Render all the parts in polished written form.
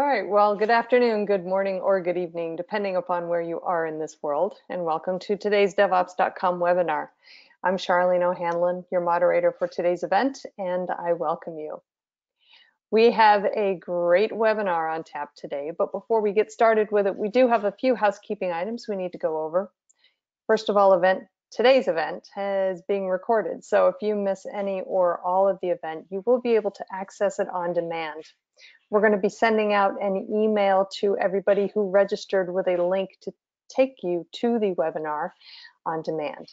All right, well, good afternoon, good morning, or good evening, depending upon where you are in this world, and welcome to today's DevOps.com webinar. I'm Charlene O'Hanlon, your moderator for today's event, and I welcome you. We have a great webinar on tap today, but before we get started with it, we do have a few housekeeping items we need to go over. First of all, today's event is being recorded, so if you miss any or all of the event, you will be able to access it on demand. We're going to be sending out an email to everybody who registered with a link to take you to the webinar on demand.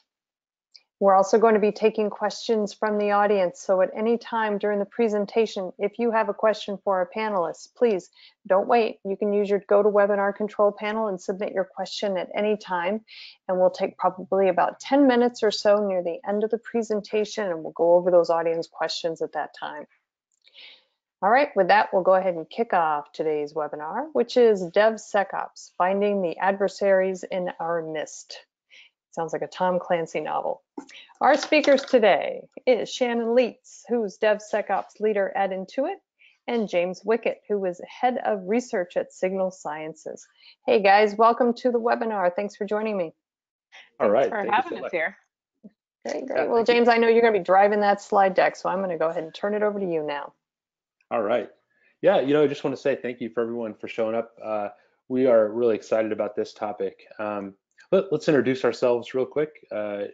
We're also going to be taking questions from the audience, so at any time during the presentation, if you have a question for our panelists, please don't wait. You can use your GoToWebinar control panel and submit your question at any time, and we'll take probably about 10 minutes or so near the end of the presentation, and we'll go over those audience questions at that time. All right, with that, we'll go ahead and kick off today's webinar, which is DevSecOps, Finding the Adversaries in Our Midst. Sounds like a Tom Clancy novel. Our speakers today is Shannon Leitz, who's DevSecOps leader at Intuit, and James Wickett, who is head of research at Signal Sciences. Hey guys, welcome to the webinar. Thanks for joining me. All right. Thanks for having us here. Great, great. Well, James, I know you're going to be driving that slide deck, so I'm going to go ahead and turn it over to you now. All right. Yeah, you know, I just want to say thank you for everyone for showing up. We are really excited about this topic. Let's introduce ourselves real quick.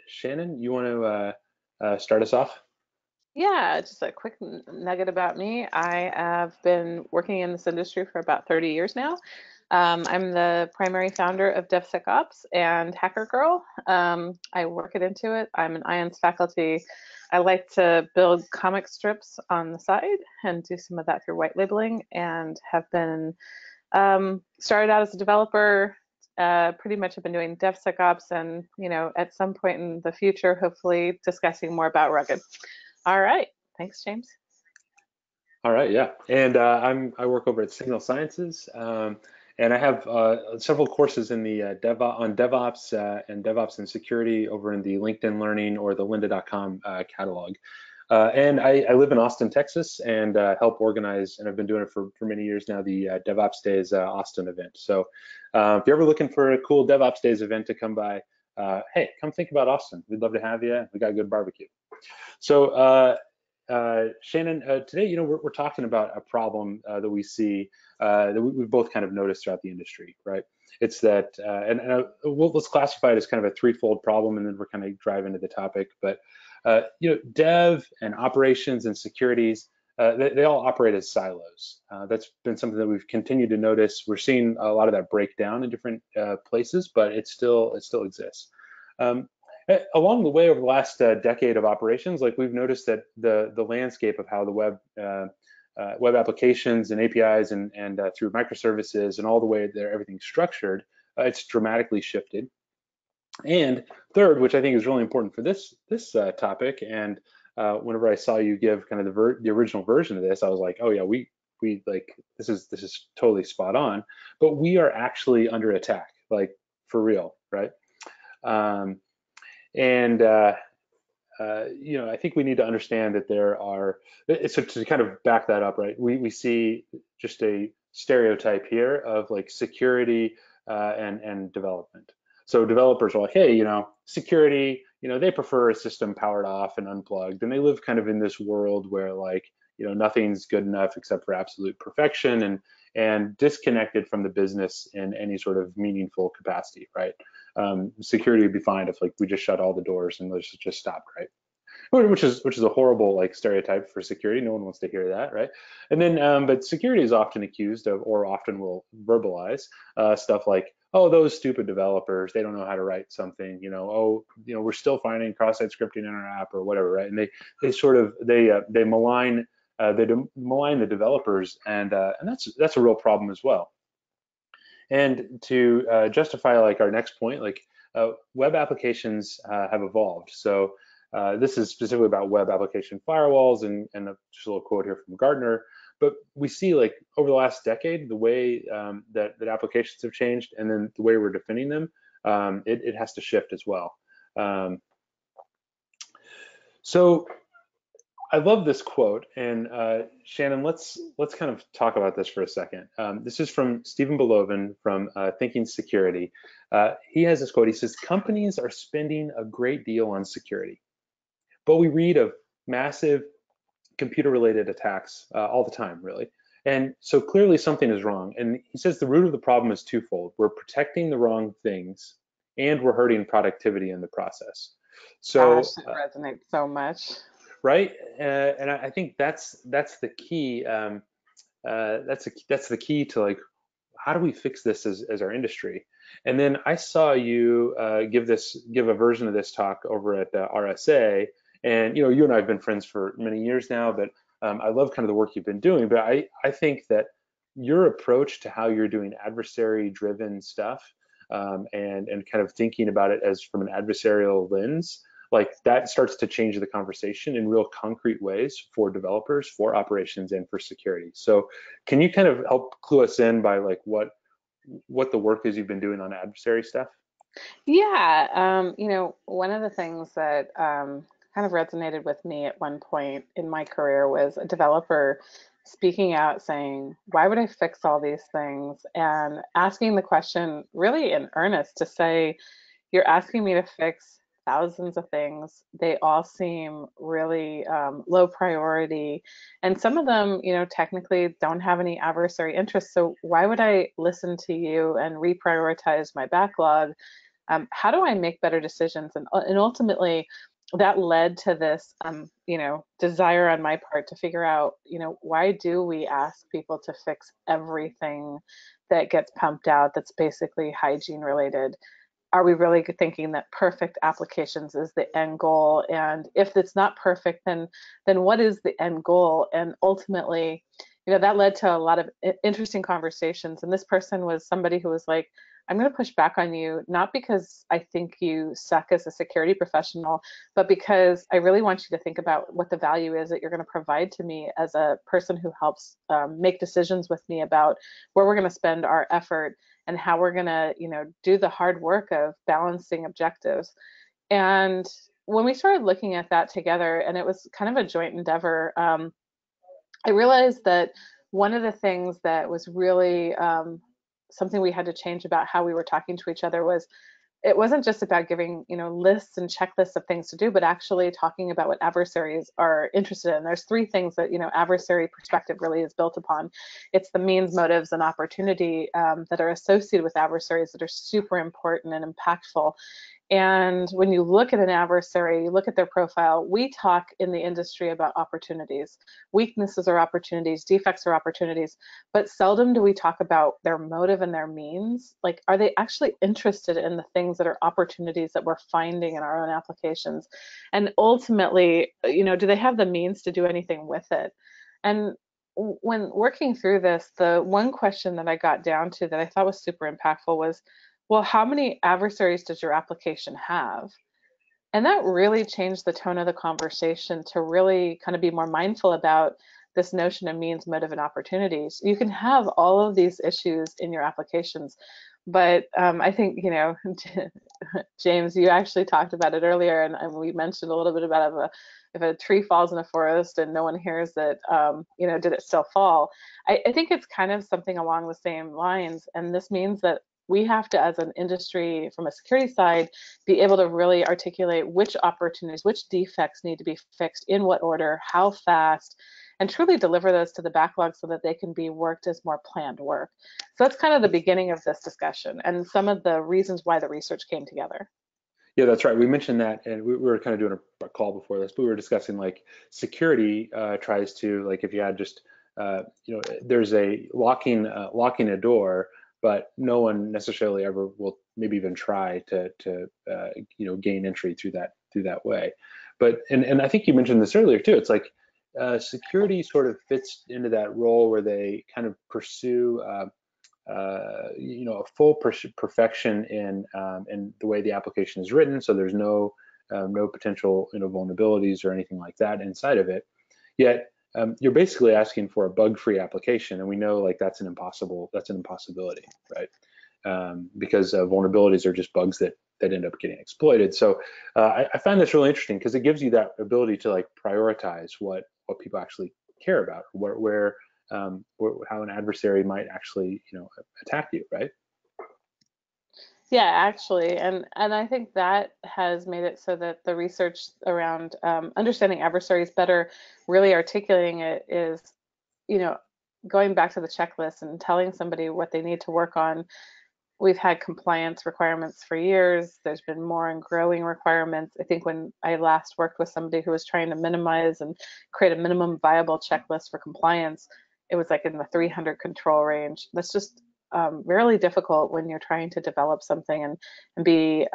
Shannon, you want to start us off? Yeah, just a quick nugget about me. I have been working in this industry for about 30 years now. I'm the primary founder of DevSecOps and Hacker Girl. I work at Intuit. I'm an IONS faculty. I like to build comic strips on the side and do some of that through white labeling, and have been started out as a developer. Pretty much have been doing DevSecOps, and you know, at some point in the future, hopefully discussing more about Rugged. All right, thanks, James. All right, yeah, and I work over at Signal Sciences, and I have several courses in the DevOps and DevOps and security over in the LinkedIn Learning or the lynda.com catalog. And I live in Austin, Texas, and help organize, and I've been doing it for many years now, the DevOps Days Austin event. So if you're ever looking for a cool DevOps Days event to come by, hey, come think about Austin. We'd love to have you. We got a good barbecue. So Shannon, today, you know, we're talking about a problem that we see that we've both kind of noticed throughout the industry, right? It's that, let's classify it as kind of a threefold problem, and then we're kind of drive into the topic, but you know, dev and operations and securities, they all operate as silos. That's been something that we've continued to notice. We're seeing a lot of that breakdown in different places, but it still exists. Along the way, over the last decade of operations, like we've noticed that the landscape of how the web applications and APIs and through microservices and all the way there, everything's structured, it's dramatically shifted. And third, which I think is really important for this topic, and whenever I saw you give kind of the original version of this, I was like, oh yeah, we like this is totally spot on. But we are actually under attack, like for real, right? You know, I think we need to understand that there are. So to kind of back that up, right? We see just a stereotype here of like security and development. So developers are like, hey, you know, security, you know, they prefer a system powered off and unplugged, and they live kind of in this world where like, you know, nothing's good enough except for absolute perfection, and disconnected from the business in any sort of meaningful capacity, right? Security would be fine if like we just shut all the doors and let's just stop, right? Which is a horrible like stereotype for security. No one wants to hear that, right? And then, but security is often accused of, or often will verbalize stuff like, oh, those stupid developers, they don't know how to write something, you know, oh, you know, we're still finding cross-site scripting in our app or whatever, right? And they malign the developers, and that's a real problem as well. And to justify like our next point, like web applications have evolved. So this is specifically about web application firewalls, and just a little quote here from Gardner. But we see like over the last decade, the way that applications have changed, and then the way we're defending them, it has to shift as well. So I love this quote, and Shannon, let's kind of talk about this for a second. This is from Stephen Belovin from Thinking Security. He has this quote. He says, "Companies are spending a great deal on security, but we read of massive computer-related attacks all the time, really. And so clearly something is wrong." And he says the root of the problem is twofold. We're protecting the wrong things, and we're hurting productivity in the process. So gosh, it resonates so much. Right, and I think that's the key. That's the key to, like, how do we fix this as our industry? And then I saw you give a version of this talk over at RSA, and you and I have been friends for many years now. But I love kind of the work you've been doing. But I think that your approach to how you're doing adversary-driven stuff and kind of thinking about it as from an adversarial lens, like, that starts to change the conversation in real concrete ways for developers, for operations, and for security. So can you kind of help clue us in by, like, what the work is you've been doing on adversary stuff? Yeah, one of the things that kind of resonated with me at one point in my career was a developer speaking out saying, why would I fix all these things? And asking the question really in earnest to say, you're asking me to fix thousands of things. They all seem really low priority. And some of them, technically don't have any adversary interests. So why would I listen to you and reprioritize my backlog? How do I make better decisions? And ultimately, that led to this, desire on my part to figure out, why do we ask people to fix everything that gets pumped out that's basically hygiene related? Are we really thinking that perfect applications is the end goal? And if it's not perfect, then what is the end goal? And ultimately, that led to a lot of interesting conversations. And this person was somebody who was like, I'm going to push back on you, not because I think you suck as a security professional, but because I really want you to think about what the value is that you're going to provide to me as a person who helps make decisions with me about where we're going to spend our effort and how we're going to, do the hard work of balancing objectives. And when we started looking at that together, and it was kind of a joint endeavor, I realized that one of the things that was really something we had to change about how we were talking to each other was, it wasn't just about giving, lists and checklists of things to do, but actually talking about what adversaries are interested in. There's three things that, adversary perspective really is built upon. It's the means, motives, and opportunity that are associated with adversaries that are super important and impactful. And when you look at an adversary, you look at their profile, we talk in the industry about opportunities. Weaknesses are opportunities, defects are opportunities, but seldom do we talk about their motive and their means. Like, are they actually interested in the things that are opportunities that we're finding in our own applications? And ultimately, do they have the means to do anything with it? And when working through this, the one question that I got down to that I thought was super impactful was, well, how many adversaries does your application have? And that really changed the tone of the conversation to really kind of be more mindful about this notion of means, motive, and opportunities. You can have all of these issues in your applications, but I think, James, you actually talked about it earlier, and we mentioned a little bit about if a tree falls in a forest and no one hears it, did it still fall? I think it's kind of something along the same lines, and this means that we have to, as an industry, from a security side, be able to really articulate which opportunities, which defects need to be fixed, in what order, how fast, and truly deliver those to the backlog so that they can be worked as more planned work. So that's kind of the beginning of this discussion and some of the reasons why the research came together. Yeah, that's right. We mentioned that, and we were kind of doing a call before this, but we were discussing, like, security tries to, like, if you had just, there's a locking a door, but no one necessarily ever will maybe even try to gain entry through that way. But and I think you mentioned this earlier too. It's like security sort of fits into that role where they kind of pursue a full perfection in the way the application is written. So there's no potential vulnerabilities or anything like that inside of it. Yet, you're basically asking for a bug-free application, and we know, like, that's an impossibility, right? because vulnerabilities are just bugs that end up getting exploited. So I found this really interesting because it gives you that ability to like prioritize what people actually care about, where how an adversary might actually attack you, right? Yeah, actually, and I think that has made it so that the research around understanding adversaries better, really articulating it is, going back to the checklist and telling somebody what they need to work on. We've had compliance requirements for years. There's been more and growing requirements. I think when I last worked with somebody who was trying to minimize and create a minimum viable checklist for compliance, it was like in the 300 control range. That's just really difficult when you're trying to develop something and be,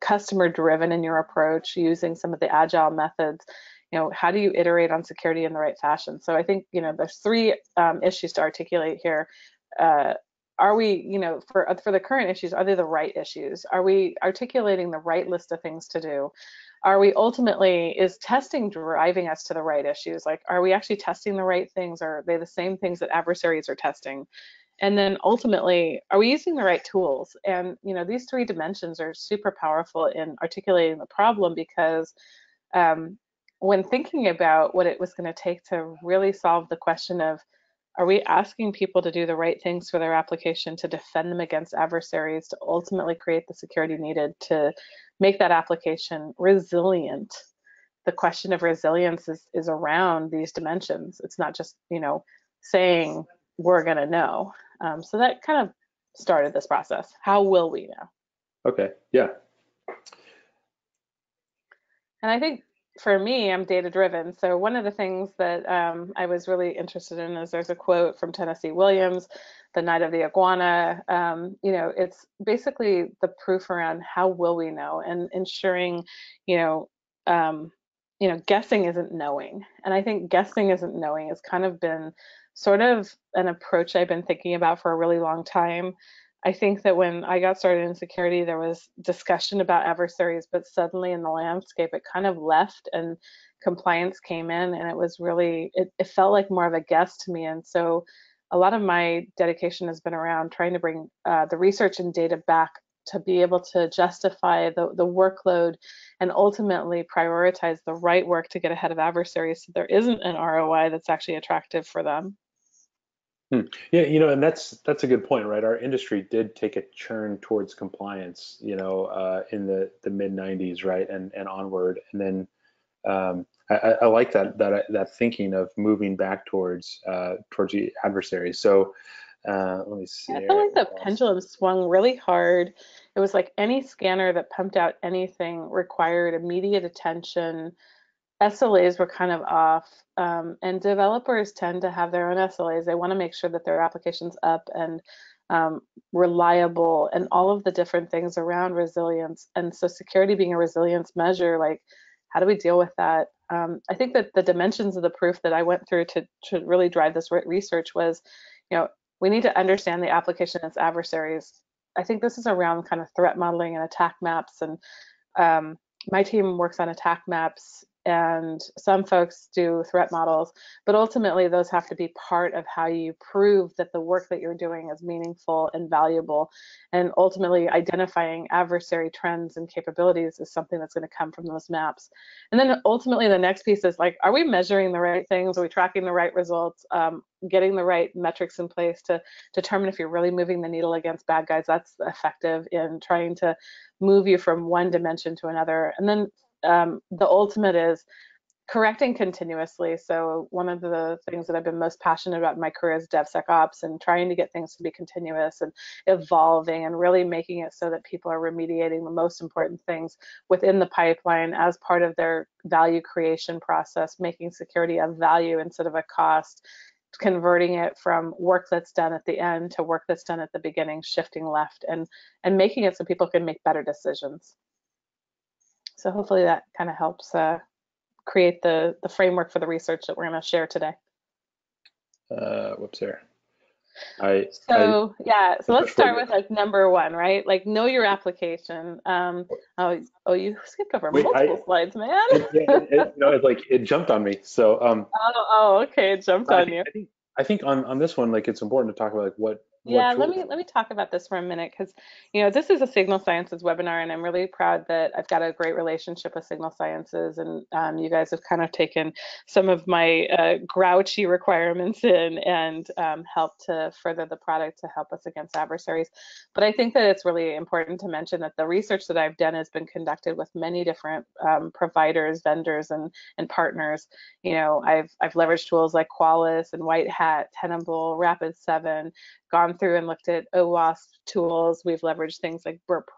customer driven in your approach, using some of the agile methods. How do you iterate on security in the right fashion? So I think, there's three issues to articulate here. Are we, for the current issues, are they the right issues? Are we articulating the right list of things to do? Are we ultimately, is testing driving us to the right issues? Like, are we actually testing the right things? Or are they the same things that adversaries are testing? And then ultimately, are we using the right tools? And, these three dimensions are super powerful in articulating the problem because when thinking about what it was going to take to really solve the question of, are we asking people to do the right things for their application to defend them against adversaries, to ultimately create the security needed to make that application resilient? The question of resilience is around these dimensions. It's not just, saying we're going to know. So that kind of started this process. How will we know? Okay. Yeah. And I think for me, I'm data driven. So one of the things that I was really interested in is there's a quote from Tennessee Williams, The Night of the Iguana. It's basically the proof around how will we know and ensuring, guessing isn't knowing. And I think guessing isn't knowing has kind of been sort of an approach I've been thinking about for a really long time. I think that when I got started in security, there was discussion about adversaries, but suddenly in the landscape, it kind of left and compliance came in, and it was really, it felt like more of a guess to me. And so a lot of my dedication has been around trying to bring the research and data back to be able to justify the workload and ultimately prioritize the right work to get ahead of adversaries so there isn't an ROI that's actually attractive for them. Hmm. Yeah, and that's a good point, right? Our industry did take a churn towards compliance, in the mid '90s, right, and onward. And then I like that thinking of moving back towards the adversaries. So let me see. I feel like the pendulum swung really hard. It was like any scanner that pumped out anything required immediate attention. SLAs were kind of off, and developers tend to have their own SLAs. They want to make sure that their application's up and reliable and all of the different things around resilience. And so security being a resilience measure, like how do we deal with that? I think that the dimensions of the proof that I went through to really drive this research was, we need to understand the application and its adversaries. I think this is around kind of threat modeling and attack maps. And my team works on attack maps, and some folks do threat models, but ultimately those have to be part of how you prove that the work that you're doing is meaningful and valuable. And ultimately identifying adversary trends and capabilities is something that's going to come from those maps. And then ultimately the next piece is like, are we measuring the right things? Are we tracking the right results? Getting the right metrics in place to determine if you're really moving the needle against bad guys. That's effective in trying to move you from one dimension to another. And then the ultimate is correcting continuously. So one of the things that I've been most passionate about in my career is DevSecOps and trying to get things to be continuous and evolving and really making it so that people are remediating the most important things within the pipeline as part of their value creation process, making security a value instead of a cost, converting it from work that's done at the end to work that's done at the beginning, shifting left and making it so people can make better decisions. So hopefully that kind of helps create the framework for the research that we're going to share today. So let's start with like number one, right? Like know your application. Oh, you skipped over multiple slides, man. It jumped on me. So. Okay, it jumped on you. I think on this one, like it's important to talk about like what Yeah, let me talk about this for a minute, because this is a Signal Sciences webinar, and I'm really proud that I've got a great relationship with Signal Sciences, and you guys have kind of taken some of my grouchy requirements in and helped to further the product to help us against adversaries. But I think that it's really important to mention that the research that I've done has been conducted with many different providers, vendors, and partners. I've leveraged tools like Qualys and White Hat, Tenable, Rapid7, gone through and looked at OWASP tools. We've leveraged things like Burp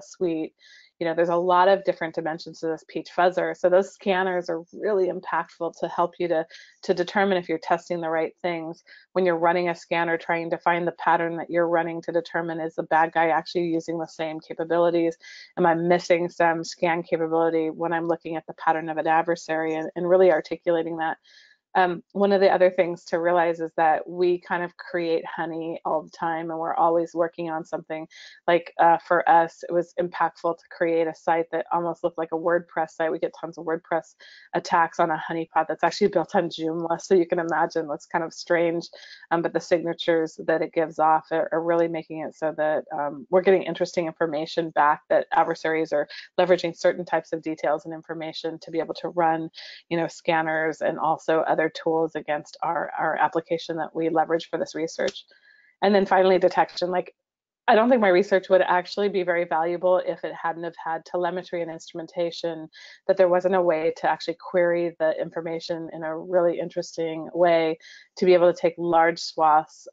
Suite. There's a lot of different dimensions to this peach fuzzer. So those scanners are really impactful to help you to determine if you're testing the right things. When you're running a scanner, trying to find the pattern that you're running to determine, is the bad guy actually using the same capabilities? Am I missing some scan capability when I'm looking at the pattern of an adversary, and really articulating that? One of the other things to realize is that we kind of create honey all the time, and we're always working on something. Like for us, it was impactful to create a site that almost looked like a WordPress site. We get tons of WordPress attacks on a honeypot that's actually built on Joomla, so you can imagine what's kind of strange, but the signatures that it gives off are really making it so that we're getting interesting information back, that adversaries are leveraging certain types of details and information to be able to run scanners and also other tools against our application that we leverage for this research. And then finally, detection. Like, I don't think my research would actually be very valuable if it hadn't have had telemetry and instrumentation, that there wasn't a way to actually query the information in a really interesting way to be able to take large swaths,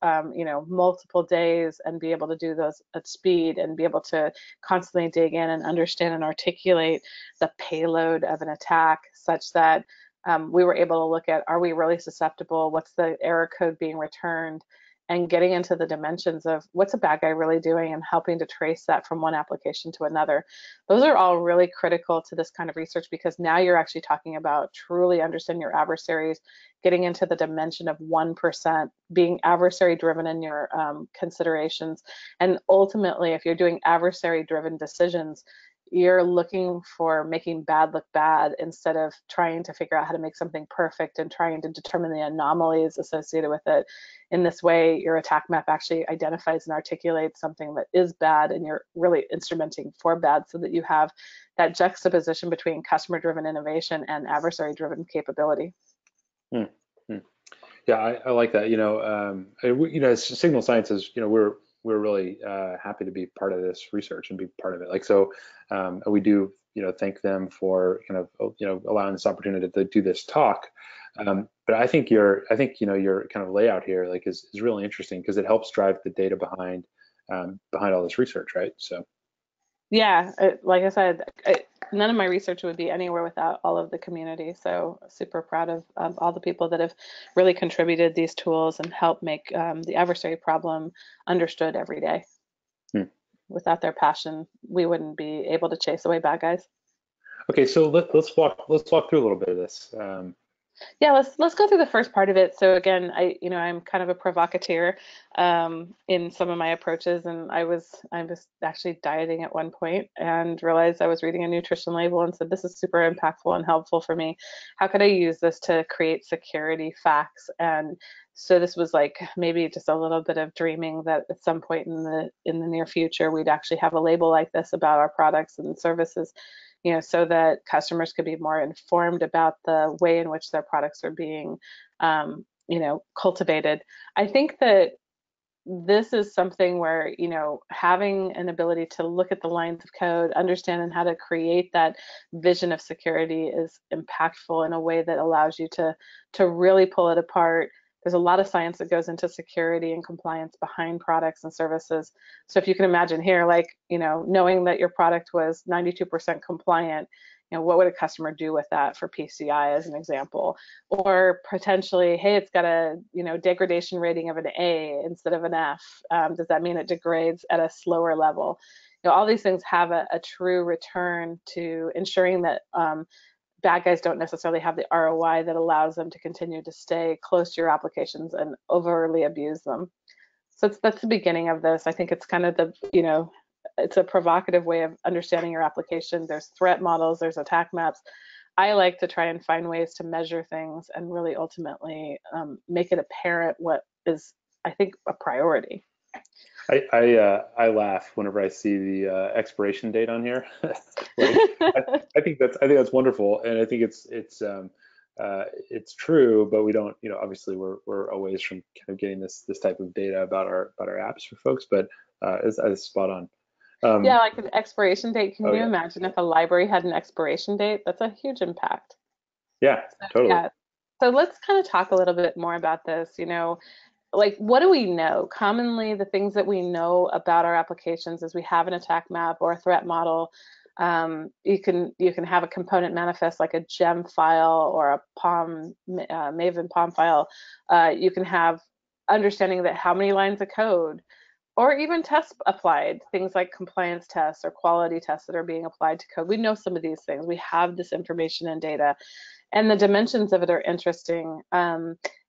multiple days, and be able to do those at speed, and be able to constantly dig in and understand and articulate the payload of an attack, such that we were able to look at, are we really susceptible? What's the error code being returned? And getting into the dimensions of what's a bad guy really doing, and helping to trace that from one application to another. Those are all really critical to this kind of research, because now you're actually talking about truly understanding your adversaries, getting into the dimension of 1%, being adversary driven in your considerations. And ultimately, if you're doing adversary driven decisions, you're looking for making bad look bad, instead of trying to figure out how to make something perfect and trying to determine the anomalies associated with it. In this way, your attack map actually identifies and articulates something that is bad, and you're really instrumenting for bad, so that you have that juxtaposition between customer-driven innovation and adversary-driven capability. Mm-hmm. Yeah, I like that. As Signal Sciences, we're really happy to be part of this research and be part of it. Like, so we do, thank them for allowing this opportunity to do this talk. But I think your kind of layout here, like, is really interesting, because it helps drive the data behind all this research, right? So. Yeah, like I said, none of my research would be anywhere without all of the community. So super proud of all the people that have really contributed these tools and helped make the adversary problem understood every day. Hmm. Without their passion, we wouldn't be able to chase away bad guys. Okay, so let's walk through a little bit of this. Yeah, let's go through the first part of it. So again, I'm kind of a provocateur in some of my approaches, and I was actually dieting at one point and realized I was reading a nutrition label and said, this is super impactful and helpful for me. How could I use this to create security facts? And so this was like maybe just a little bit of dreaming that at some point in the near future we'd actually have a label like this about our products and services, so that customers could be more informed about the way in which their products are being cultivated. I think that this is something where, having an ability to look at the lines of code, understanding how to create that vision of security is impactful in a way that allows you to really pull it apart. There's a lot of science that goes into security and compliance behind products and services. So if you can imagine here, like, knowing that your product was 92% compliant, what would a customer do with that for PCI as an example? Or potentially, hey, it's got a, degradation rating of an A instead of an F. Does that mean it degrades at a slower level? All these things have a true return to ensuring that bad guys don't necessarily have the ROI that allows them to continue to stay close to your applications and overly abuse them. So that's the beginning of this. I think it's kind of the, it's a provocative way of understanding your application. There's threat models, there's attack maps. I like to try and find ways to measure things and really ultimately make it apparent what is, I think, a priority. I laugh whenever I see the expiration date on here. Like, I think that's wonderful, and I think it's true, but we don't, you know, obviously we're a ways from kind of getting this type of data about our apps for folks, but it's spot on. Yeah, like an expiration date. Can you imagine if a library had an expiration date? That's a huge impact. Yeah, totally. Yeah. So let's kind of talk a little bit more about this, you know. Like, what do we know? Commonly, the things that we know about our applications is we have an attack map or a threat model. You can have a component manifest like a gem file or a POM, Maven POM file. You can have understanding that how many lines of code, or even tests applied, things like compliance tests or quality tests that are being applied to code. We know some of these things. We have this information and data, and the dimensions of it are interesting.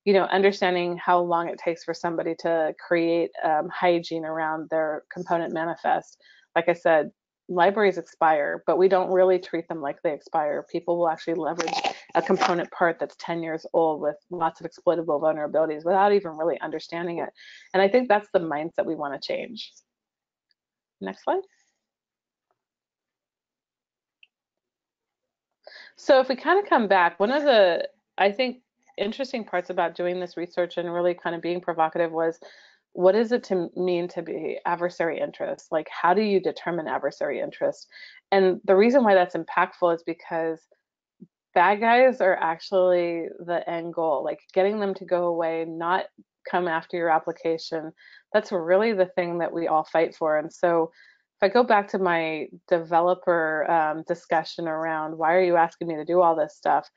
You know, understanding how long it takes for somebody to create hygiene around their component manifest. Like I said, libraries expire, but we don't really treat them like they expire. People will actually leverage a component part that's 10 years old with lots of exploitable vulnerabilities without even really understanding it. And I think that's the mindset we want to change. Next slide. So if we kind of come back, one of the, I think, interesting parts about doing this research and really kind of being provocative was, what is it to mean to be adversary interest? Like, how do you determine adversary interest? And the reason why that's impactful is because bad guys are actually the end goal. Like, getting them to go away, not come after your application, that's really the thing that we all fight for. And so if I go back to my developer discussion around, why are you asking me to do all this stuff?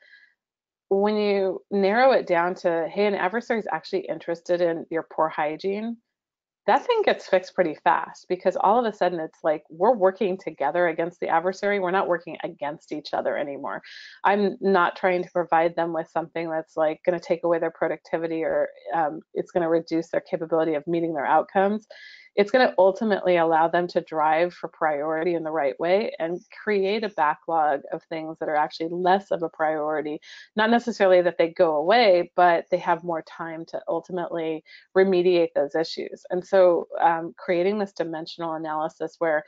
When you narrow it down to, hey, an adversary is actually interested in your poor hygiene, that thing gets fixed pretty fast, because all of a sudden it's like we're working together against the adversary. We're not working against each other anymore. I'm not trying to provide them with something that's like going to take away their productivity, or it's going to reduce their capability of meeting their outcomes. It's going to ultimately allow them to drive for priority in the right way and create a backlog of things that are actually less of a priority. Not necessarily that they go away, but they have more time to ultimately remediate those issues. And so creating this dimensional analysis where,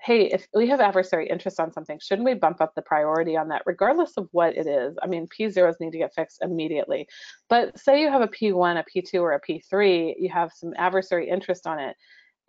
hey, if we have adversary interest on something, shouldn't we bump up the priority on that, regardless of what it is? I mean, P0s need to get fixed immediately. But say you have a P1, a P2, or a P3, you have some adversary interest on it.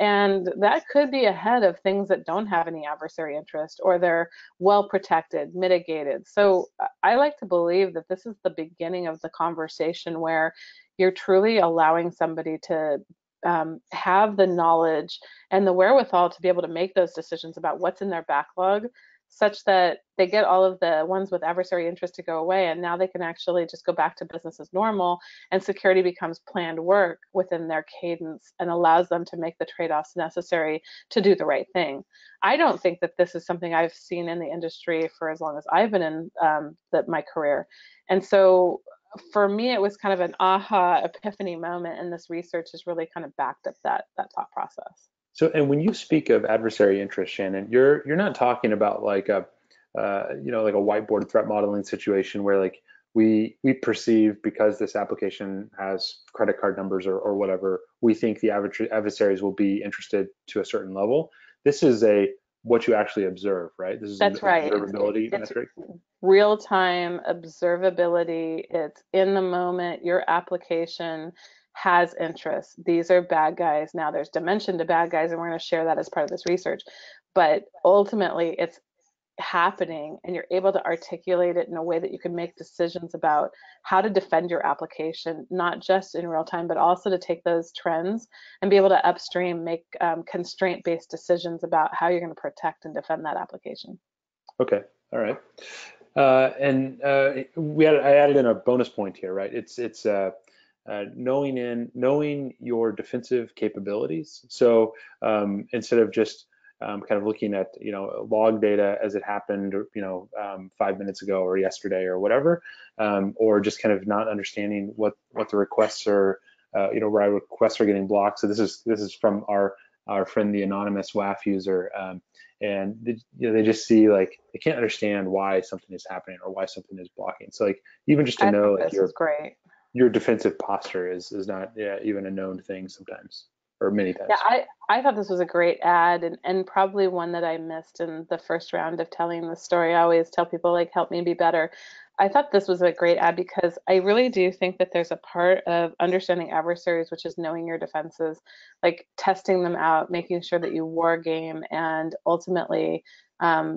And that could be ahead of things that don't have any adversary interest, or they're well protected, mitigated. So I like to believe that this is the beginning of the conversation where you're truly allowing somebody to have the knowledge and the wherewithal to be able to make those decisions about what's in their backlog, such that they get all of the ones with adversary interest to go away, and now they can actually just go back to business as normal, and security becomes planned work within their cadence and allows them to make the trade-offs necessary to do the right thing. I don't think that this is something I've seen in the industry for as long as I've been in my career. And so for me, it was kind of an aha epiphany moment, and this research has really kind of backed up that thought process. So, and when you speak of adversary interest, Shannon, you're not talking about like a like a whiteboard threat modeling situation where like we perceive, because this application has credit card numbers or whatever, we think the adversaries will be interested to a certain level. This is what you actually observe, right? This is observability metric. Real-time observability. It's in the moment. Your application has interest. These are bad guys. Now there's dimension to bad guys, and we're going to share that as part of this research. But ultimately, it's happening, and you're able to articulate it in a way that you can make decisions about how to defend your application, not just in real time, but also to take those trends and be able to upstream make constraint-based decisions about how you're going to protect and defend that application. Okay. All right. I added in a bonus point here, right? It's knowing your defensive capabilities. So instead of just kind of looking at log data as it happened 5 minutes ago or yesterday or whatever, or just kind of not understanding what the requests are, where our requests are getting blocked. So this is from our friend the anonymous WAF user, and they just see like they can't understand why something is happening or why something is blocking. So like even just to know, like, this is great. Your defensive posture is not even a known thing sometimes. or many times. Yeah, I thought this was a great ad, and probably one that I missed in the first round of telling the story. I always tell people, like, help me be better. I thought this was a great ad because I really do think that there's a part of understanding adversaries, which is knowing your defenses, like testing them out, making sure that you war game, and ultimately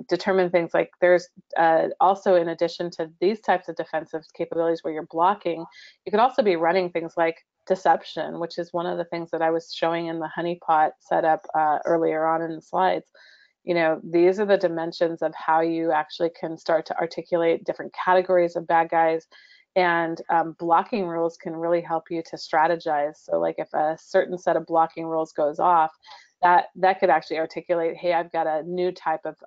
determine things like there's also, in addition to these types of defensive capabilities where you're blocking, you could also be running things like deception, which is one of the things that I was showing in the honeypot setup earlier on in the slides. You know, these are the dimensions of how you actually can start to articulate different categories of bad guys, and blocking rules can really help you to strategize. So like if a certain set of blocking rules goes off, that could actually articulate, hey, I've got a new type of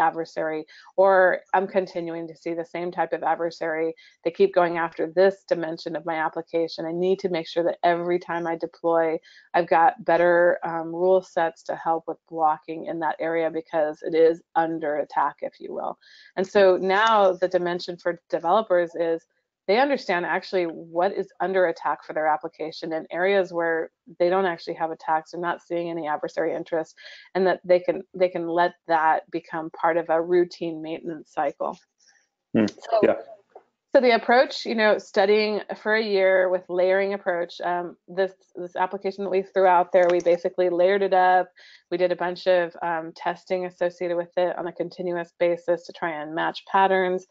adversary, or I'm continuing to see the same type of adversary. They keep going after this dimension of my application. I need to make sure that every time I deploy, I've got better rule sets to help with blocking in that area, because it is under attack, if you will. And so now the dimension for developers is they understand actually what is under attack for their application in areas where they don't actually have attacks or not seeing any adversary interest, and that they can let that become part of a routine maintenance cycle. So the approach, you know, studying for a year with layering approach, this application that we threw out there, we basically layered it up. We did a bunch of testing associated with it on a continuous basis to try and match patterns.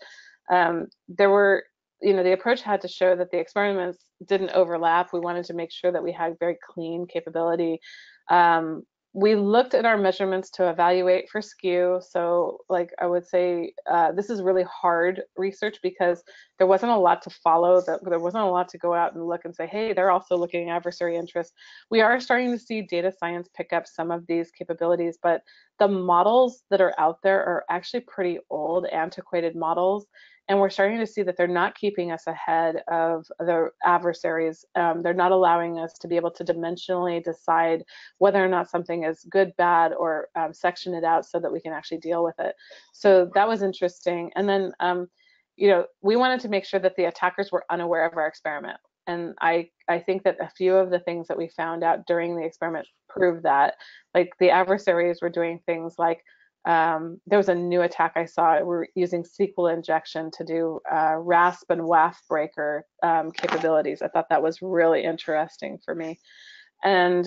You know, the approach had to show that the experiments didn't overlap. We wanted to make sure that we had very clean capability. We looked at our measurements to evaluate for skew. So like I would say, this is really hard research because there wasn't a lot to follow. There wasn't a lot to go out and look and say, hey, they're also looking at adversary interest. We are starting to see data science pick up some of these capabilities, but the models that are out there are actually pretty old, antiquated models. And we're starting to see that they're not keeping us ahead of the adversaries. They're not allowing us to be able to dimensionally decide whether or not something is good, bad, or section it out so that we can actually deal with it. So that was interesting. And then, you know, we wanted to make sure that the attackers were unaware of our experiment. And I think that a few of the things that we found out during the experiment proved that. Like the adversaries were doing things like, there was a new attack I saw. We're using SQL injection to do RASP and WAF breaker capabilities. I thought that was really interesting for me. And,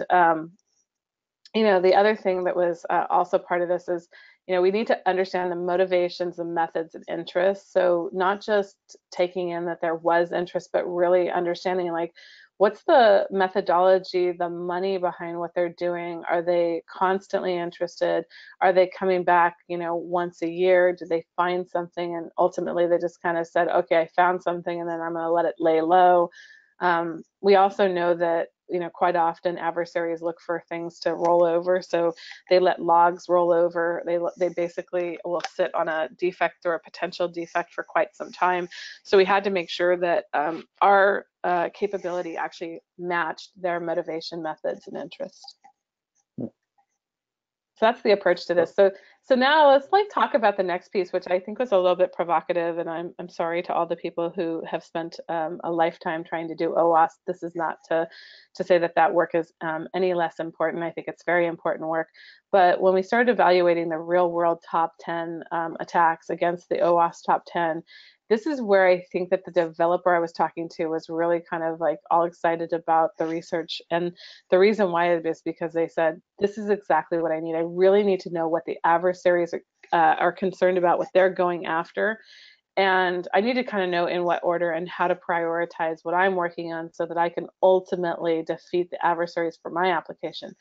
you know, the other thing that was also part of this is, you know, we need to understand the motivations, the methods, and interests. So not just taking in that there was interest, but really understanding, like, what's the methodology, the money behind what they're doing? Are they constantly interested? Are they coming back, you know, once a year? Do they find something? And ultimately they just kind of said, okay, I found something and then I'm going to let it lay low. We also know that, you know, quite often adversaries look for things to roll over. So they let logs roll over. They basically will sit on a defect or a potential defect for quite some time. So we had to make sure that our capability actually matched their motivation, methods, and interest. So that's the approach to this. So now let's like talk about the next piece, which I think was a little bit provocative, and I'm sorry to all the people who have spent a lifetime trying to do OWASP. This is not to say that work is any less important. I think it's very important work. But when we started evaluating the real world top 10 attacks against the OWASP top 10, this is where I think that the developer I was talking to was really kind of like all excited about the research. And the reason why is because they said, this is exactly what I need. I really need to know what the adversaries are concerned about, what they're going after. And I need to kind of know in what order and how to prioritize what I'm working on so that I can ultimately defeat the adversaries for my application.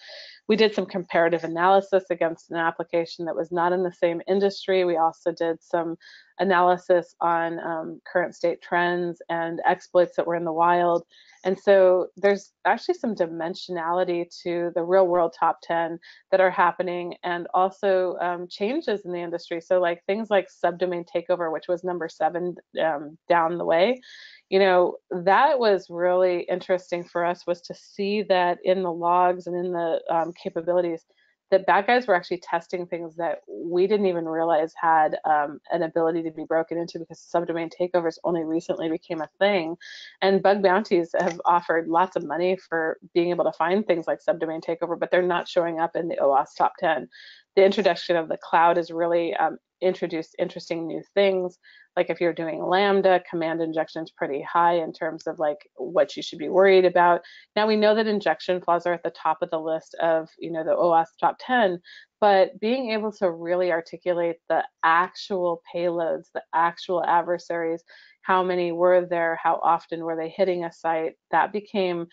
We did some comparative analysis against an application that was not in the same industry. We also did some analysis on current state trends and exploits that were in the wild. And so there's actually some dimensionality to the real world top 10 that are happening, and also changes in the industry. So like things like subdomain takeover, which was number 7 down the way, you know, that was really interesting for us, was to see that in the logs and in the capabilities, the bad guys were actually testing things that we didn't even realize had an ability to be broken into, because subdomain takeovers only recently became a thing. And bug bounties have offered lots of money for being able to find things like subdomain takeover, but they're not showing up in the OWASP top 10. The introduction of the cloud has really introduced interesting new things. Like if you're doing Lambda, command injection is pretty high in terms of like what you should be worried about. Now we know that injection flaws are at the top of the list of, you know, the OWASP top 10, but being able to really articulate the actual payloads, the actual adversaries, how many were there, how often were they hitting a site, that became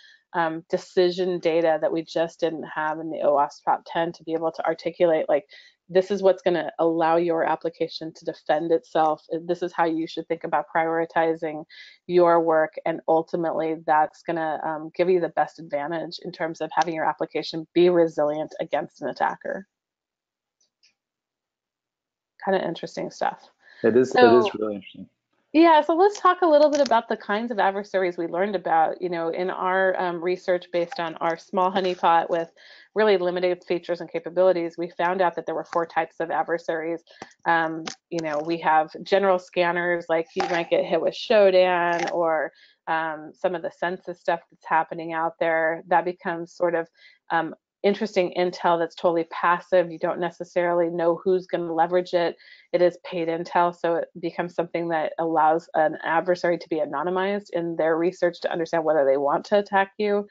decision data that we just didn't have in the OWASP top 10 to be able to articulate like, this is what's going to allow your application to defend itself. This is how you should think about prioritizing your work. And ultimately, that's going to give you the best advantage in terms of having your application be resilient against an attacker. Kind of interesting stuff. It is really interesting. Yeah, so let's talk a little bit about the kinds of adversaries we learned about, you know, in our research based on our small honeypot with really limited features and capabilities. We found out that there were 4 types of adversaries. You know, we have general scanners, like you might get hit with Shodan or some of the census stuff that's happening out there. That becomes sort of interesting intel that's totally passive. You don't necessarily know who's going to leverage it. It is paid intel, so it becomes something that allows an adversary to be anonymized in their research to understand whether they want to attack you.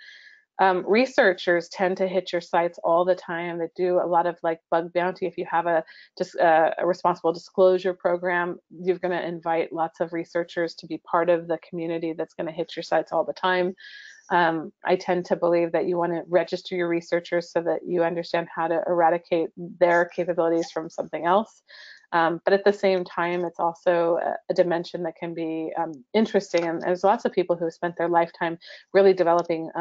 Researchers tend to hit your sites all the time. They do a lot of like bug bounty. If you have a responsible disclosure program, you're going to invite lots of researchers to be part of the community that's going to hit your sites all the time. I tend to believe that you want to register your researchers so that you understand how to eradicate their capabilities from something else. But at the same time, it's also a dimension that can be interesting. And there's lots of people who have spent their lifetime really developing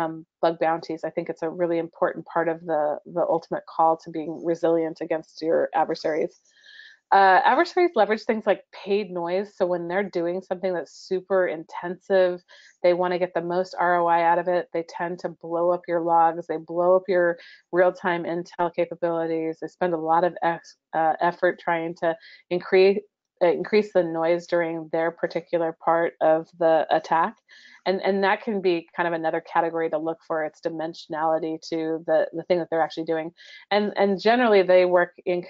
bug bounties. I think it's a really important part of the ultimate call to being resilient against your adversaries. Adversaries leverage things like paid noise. So when they're doing something that's super intensive, they want to get the most ROI out of it. They tend to blow up your logs. They blow up your real-time intel capabilities. They spend a lot of effort trying to increase the noise during their particular part of the attack. And that can be kind of another category to look for. Its dimensionality to the thing that they're actually doing. And generally they work in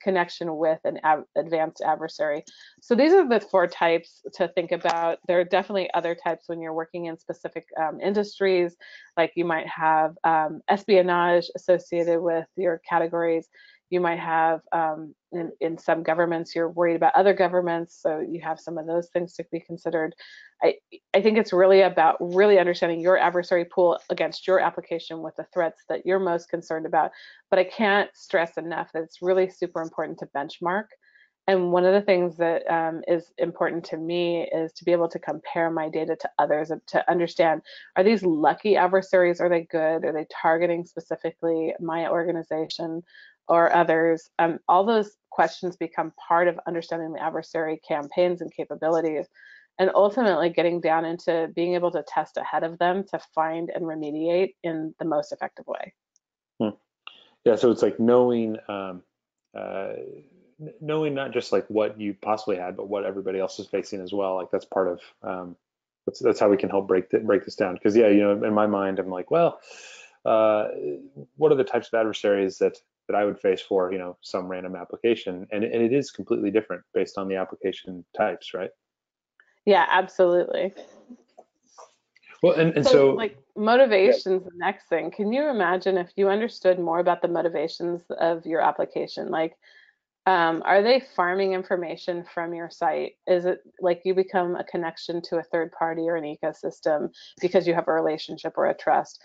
connection with an advanced adversary. So these are the 4 types to think about. There are definitely other types when you're working in specific industries, like you might have espionage associated with your categories. You might have, in some governments, you're worried about other governments, so you have some of those things to be considered. I think it's really about really understanding your adversary pool against your application with the threats that you're most concerned about. But I can't stress enough that it's really super important to benchmark. And one of the things that is important to me is to be able to compare my data to others, to understand, are these lucky adversaries? Are they good? Are they targeting specifically my organization or others? All those questions become part of understanding the adversary campaigns and capabilities, and ultimately getting down into being able to test ahead of them to find and remediate in the most effective way. Hmm. Yeah, so it's like knowing, knowing not just like what you possibly had, but what everybody else is facing as well. Like that's part of, that's how we can help break this down. Because yeah, you know, in my mind, I'm like, well, what are the types of adversaries that I would face for, you know, some random application, and it is completely different based on the application types, right? Yeah, absolutely. Well, and so like motivations, yeah. The next thing, can you imagine if you understood more about the motivations of your application? Like, are they farming information from your site? Is it like you become a connection to a third party or an ecosystem because you have a relationship or a trust?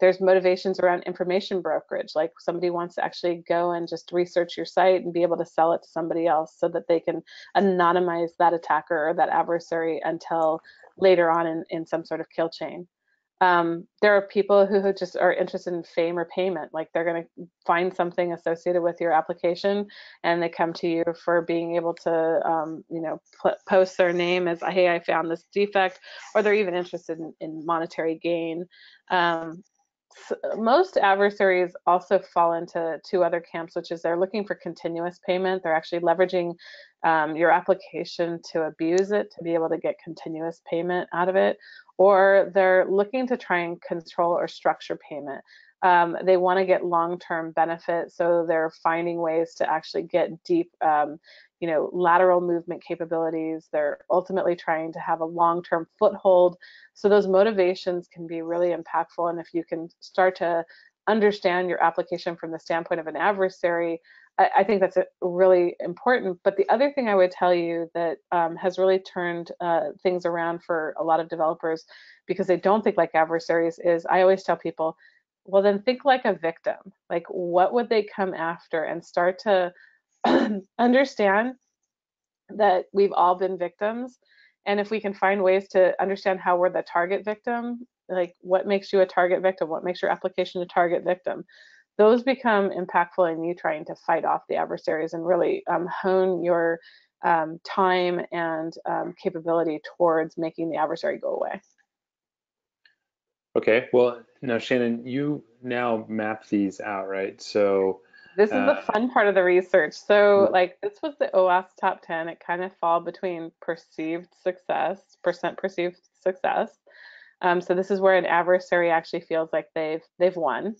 There's motivations around information brokerage, like somebody wants to actually go and just research your site and be able to sell it to somebody else so that they can anonymize that attacker or that adversary until later on in some sort of kill chain. There are people who just are interested in fame or payment, like they're going to find something associated with your application and they come to you for being able to, you know, post their name as, hey, I found this defect, or they're even interested in monetary gain. most adversaries also fall into two other camps, which is they're looking for continuous payment. They're actually leveraging your application to abuse it, to be able to get continuous payment out of it, or they're looking to try and control or structure payment. They want to get long-term benefit, so they're finding ways to actually get deep, you know, lateral movement capabilities. They're ultimately trying to have a long-term foothold. So those motivations can be really impactful. And if you can start to understand your application from the standpoint of an adversary, I think that's really important. But the other thing I would tell you that has really turned things around for a lot of developers, because they don't think like adversaries, is I always tell people, well, then think like a victim. Like, what would they come after? And start to understand that we've all been victims. And if we can find ways to understand how we're the target victim, like what makes you a target victim? What makes your application a target victim? Those become impactful in you trying to fight off the adversaries and really hone your time and capability towards making the adversary go away. Okay, well, now Shannon, you now map these out, right? So this is the fun part of the research. So like this was the OWASP top 10. It kind of fall between perceived success, percent perceived success. So this is where an adversary actually feels like they've won.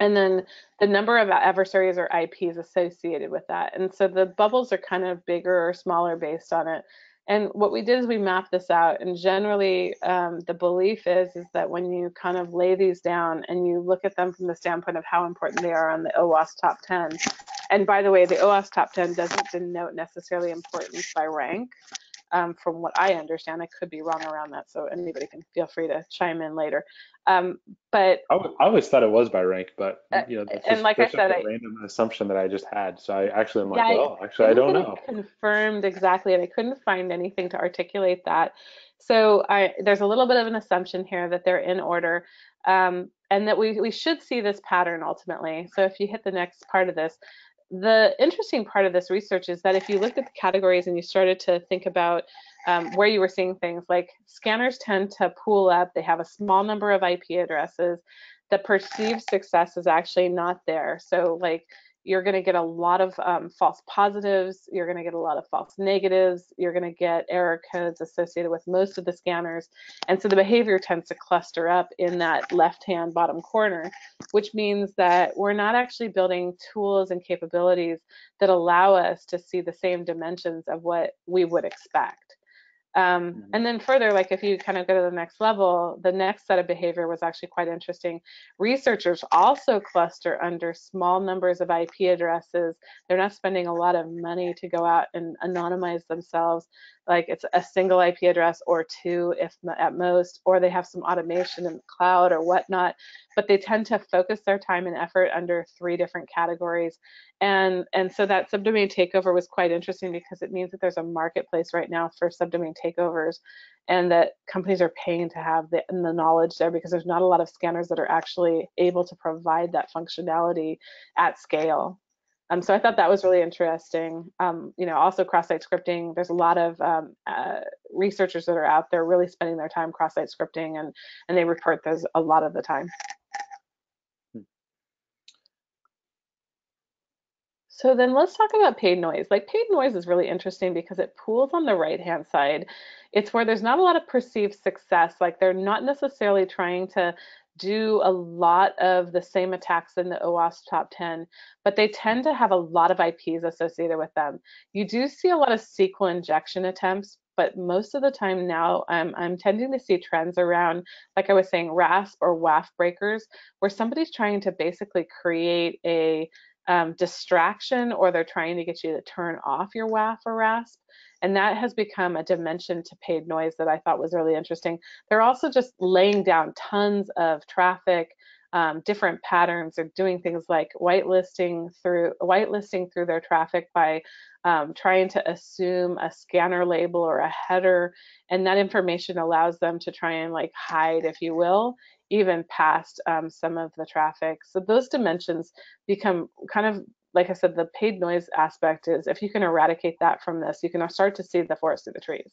And then the number of adversaries or IPs associated with that. And so the bubbles are kind of bigger or smaller based on it. And what we did is we mapped this out, and generally the belief is that when you kind of lay these down and you look at them from the standpoint of how important they are on the OWASP top 10, and by the way, the OWASP top 10 doesn't denote necessarily importance by rank, from what I understand. I could be wrong around that, so anybody can feel free to chime in later. But I always thought it was by rank, but you know, that's just, like I said, a random assumption that I just had. So I actually am like, yeah, well, actually, I don't know. Confirmed exactly, and I couldn't find anything to articulate that. So there's a little bit of an assumption here that they're in order, and that we should see this pattern ultimately. So if you hit the next part of this, the interesting part of this research is that if you looked at the categories and you started to think about where you were seeing things, like scanners tend to pool up, they have a small number of IP addresses, the perceived success is actually not there. So like you're going to get a lot of false positives, you're going to get a lot of false negatives, you're going to get error codes associated with most of the scanners. And so the behavior tends to cluster up in that left-hand bottom corner, which means that we're not actually building tools and capabilities that allow us to see the same dimensions of what we would expect. And then further, like if you kind of go to the next level, the next set of behavior was actually quite interesting. Researchers also cluster under small numbers of IP addresses. They're not spending a lot of money to go out and anonymize themselves. Like it's a single IP address or two, if at most, or they have some automation in the cloud or whatnot, but they tend to focus their time and effort under three different categories. And so that subdomain takeover was quite interesting, because it means that there's a marketplace right now for subdomain takeovers, and that companies are paying to have the knowledge there, because there's not a lot of scanners that are actually able to provide that functionality at scale. So I thought that was really interesting. You know, also cross-site scripting. There's a lot of researchers that are out there really spending their time cross-site scripting, and they report those a lot of the time. So then let's talk about paid noise. Like paid noise is really interesting because it pools on the right-hand side. It's where there's not a lot of perceived success. Like they're not necessarily trying to do a lot of the same attacks in the OWASP top 10, but they tend to have a lot of IPs associated with them. You do see a lot of SQL injection attempts, but most of the time now I'm tending to see trends around, like I was saying, RASP or WAF breakers, where somebody's trying to basically create a distraction, or they're trying to get you to turn off your WAF or RASP. And that has become a dimension to paid noise that I thought was really interesting. They're also just laying down tons of traffic, different patterns. They're doing things like whitelisting through their traffic by trying to assume a scanner label or a header. And that information allows them to try and like hide, if you will, even past some of the traffic. So those dimensions become kind of, like I said, the paid noise aspect is, if you can eradicate that from this, you can start to see the forest through the trees.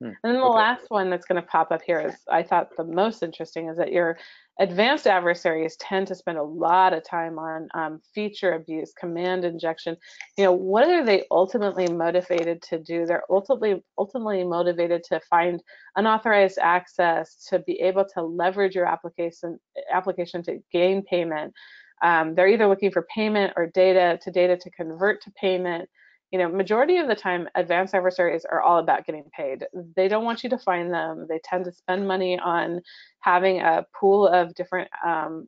And then the last one that's going to pop up here is, I thought the most interesting, is that your advanced adversaries tend to spend a lot of time on feature abuse, command injection. You know, what are they ultimately motivated to do? They're ultimately motivated to find unauthorized access, to be able to leverage your application to gain payment. They're either looking for payment or data to convert to payment. You know, majority of the time, advanced adversaries are all about getting paid. They don't want you to find them. They tend to spend money on having a pool of different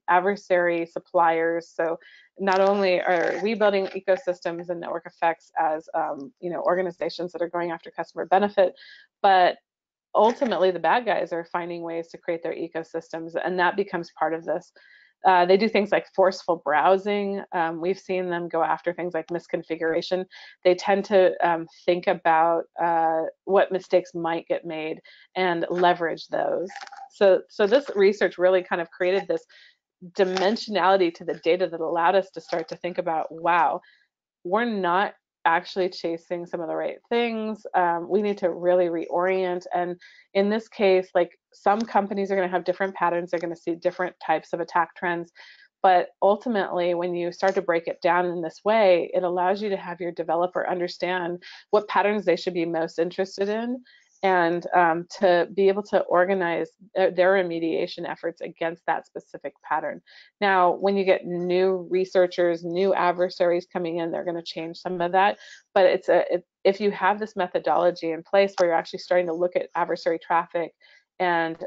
adversary suppliers. So not only are we building ecosystems and network effects as, you know, organizations that are going after customer benefit, but ultimately the bad guys are finding ways to create their ecosystems, and that becomes part of this. They do things like forceful browsing. We've seen them go after things like misconfiguration. They tend to think about what mistakes might get made and leverage those. So this research really kind of created this dimensionality to the data that allowed us to start to think about, wow, we're not actually chasing some of the right things. We need to really reorient. And in this case, like, some companies are going to have different patterns. They're going to see different types of attack trends. But ultimately, when you start to break it down in this way, it allows you to have your developer understand what patterns they should be most interested in, and to be able to organize their remediation efforts against that specific pattern. Now, when you get new researchers, new adversaries coming in, they're going to change some of that. But it's if you have this methodology in place where you're actually starting to look at adversary traffic and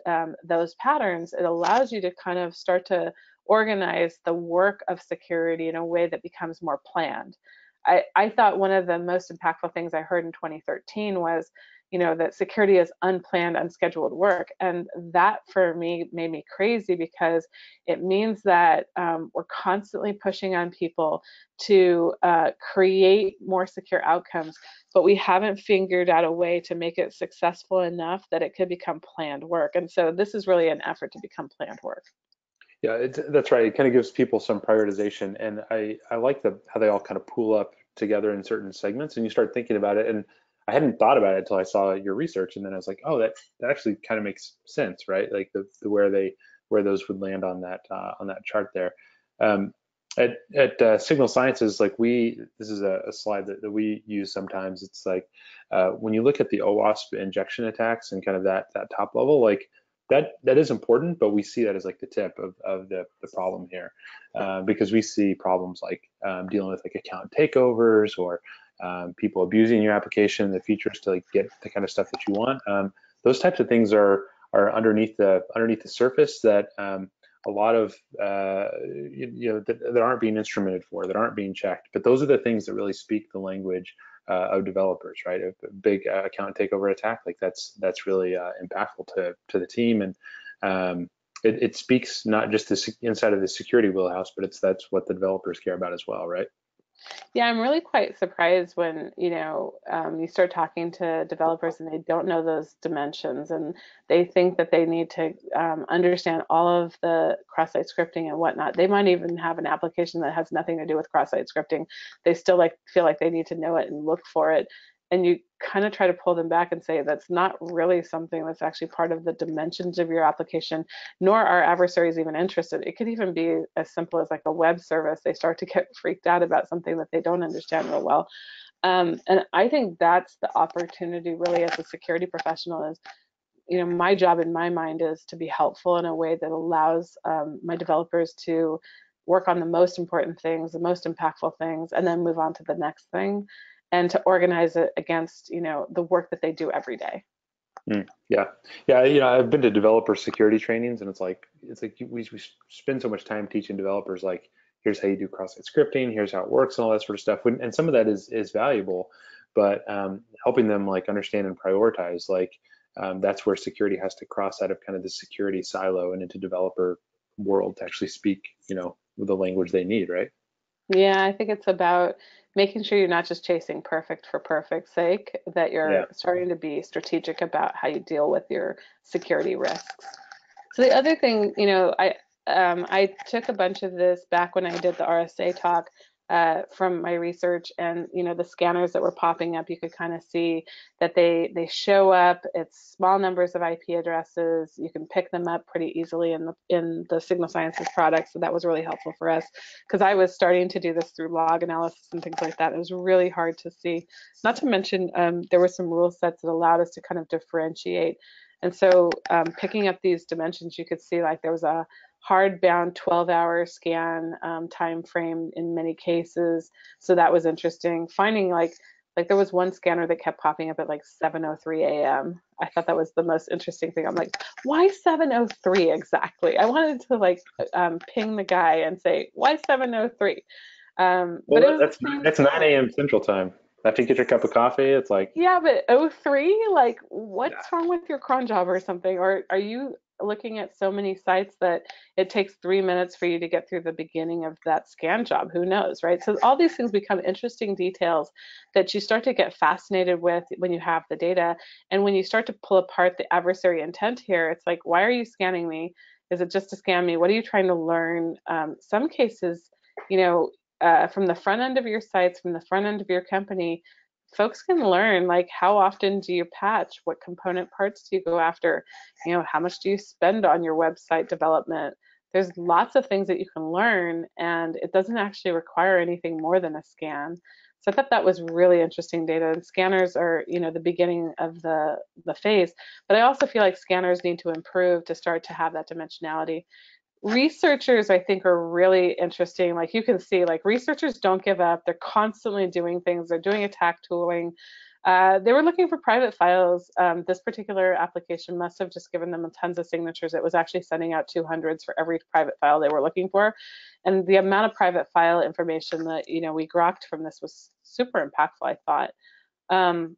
those patterns, it allows you to kind of start to organize the work of security in a way that becomes more planned. I thought one of the most impactful things I heard in 2013 was, you know, that security is unplanned, unscheduled work. And that, for me, made me crazy, because it means that we're constantly pushing on people to create more secure outcomes, but we haven't figured out a way to make it successful enough that it could become planned work. And so this is really an effort to become planned work. Yeah, that's right. It kind of gives people some prioritization. And I like how they all kind of pool up together in certain segments, and you start thinking about it. And I hadn't thought about it until I saw your research, and then I was like, "Oh, that actually kind of makes sense, right? Like where those would land on that chart there." At Signal Sciences, like this is a slide that we use sometimes. It's like when you look at the OWASP injection attacks and kind of that top level, like that is important, but we see that as like the tip of the problem here, because we see problems like dealing with like account takeovers or people abusing your application, the features to like get the kind of stuff that you want. Those types of things are underneath the surface that a lot of that aren't being instrumented for, that aren't being checked. But those are the things that really speak the language of developers, right? A big account takeover attack, like that's really impactful to the team, and it speaks not just the inside of the security wheelhouse, but that's what the developers care about as well, right? Yeah, I'm really quite surprised when, you know, you start talking to developers and they don't know those dimensions, and they think that they need to understand all of the cross-site scripting and whatnot. They might even have an application that has nothing to do with cross-site scripting. They still feel like they need to know it and look for it. And you kind of try to pull them back and say, that's not really something that's actually part of the dimensions of your application, nor are adversaries even interested. It could even be as simple as like a web service. They start to get freaked out about something that they don't understand real well. And I think that's the opportunity really as a security professional is, you know, my job in my mind is to be helpful in a way that allows my developers to work on the most important things, the most impactful things, and then move on to the next thing, and to organize it against, you know, the work that they do every day. Yeah. You know, I've been to developer security trainings, and it's like we spend so much time teaching developers, like, here's how you do cross-site scripting, here's how it works, and all that sort of stuff. And some of that is valuable, but helping them like understand and prioritize, like that's where security has to cross out of kind of the security silo and into developer world to actually speak, you know, the language they need, right? Yeah, I think it's about making sure you're not just chasing perfect for perfect's sake, that you're starting to be strategic about how you deal with your security risks. So the other thing, you know, I took a bunch of this back when I did the RSA talk, from my research, and the scanners that were popping up, you could kind of see that they show up. It's small numbers of IP addresses. You can pick them up pretty easily in the Signal Sciences product. So that was really helpful for us, because I was starting to do this through log analysis and things like that. It was really hard to see. Not to mention there were some rule sets that allowed us to kind of differentiate. And so picking up these dimensions, you could see like there was a hardbound 12-hour scan time frame in many cases. So that was interesting. Finding like there was one scanner that kept popping up at like 7:03 a.m. I thought that was the most interesting thing. I'm like, why 7:03 exactly? I wanted to ping the guy and say, why 7:03? Well, that's 9 a.m. Central Time. After you get your cup of coffee, it's like, yeah, but 03, like what's wrong with your cron job or something? Or are you looking at so many sites that it takes 3 minutes for you to get through the beginning of that scan job? Who knows, right? So all these things become interesting details that you start to get fascinated with when you have the data. And when you start to pull apart the adversary intent here, it's like, why are you scanning me? Is it just to scan me? What are you trying to learn? Some cases, from the front end of your sites, from the front end of your company, folks can learn like how often do you patch, what component parts do you go after, how much do you spend on your website development. There's lots of things that you can learn, and it doesn't actually require anything more than a scan. So I thought that was really interesting data, and scanners are, the beginning of the phase. But I also feel like scanners need to improve to start to have that dimensionality. Researchers, I think, are really interesting. Like you can see, like researchers don't give up. They're constantly doing things. They're doing attack tooling. They were looking for private files. This particular application must have just given them tons of signatures. It was actually sending out 200s for every private file they were looking for. And the amount of private file information that, we grokked from this was super impactful, I thought.